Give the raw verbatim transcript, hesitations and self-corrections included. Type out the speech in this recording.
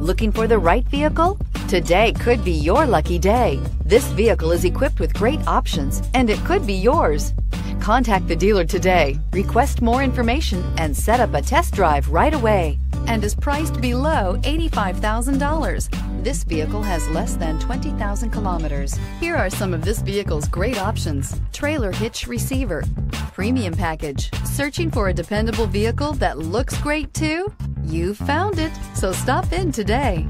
Looking for the right vehicle? Today could be your lucky day. This vehicle is equipped with great options, and it could be yours. Contact the dealer today, request more information, and set up a test drive right away. And is priced below eighty-five thousand dollars. This vehicle has less than twenty thousand kilometers. Here are some of this vehicle's great options. Trailer hitch receiver, premium package. Searching for a dependable vehicle that looks great too? You found it, so stop in today.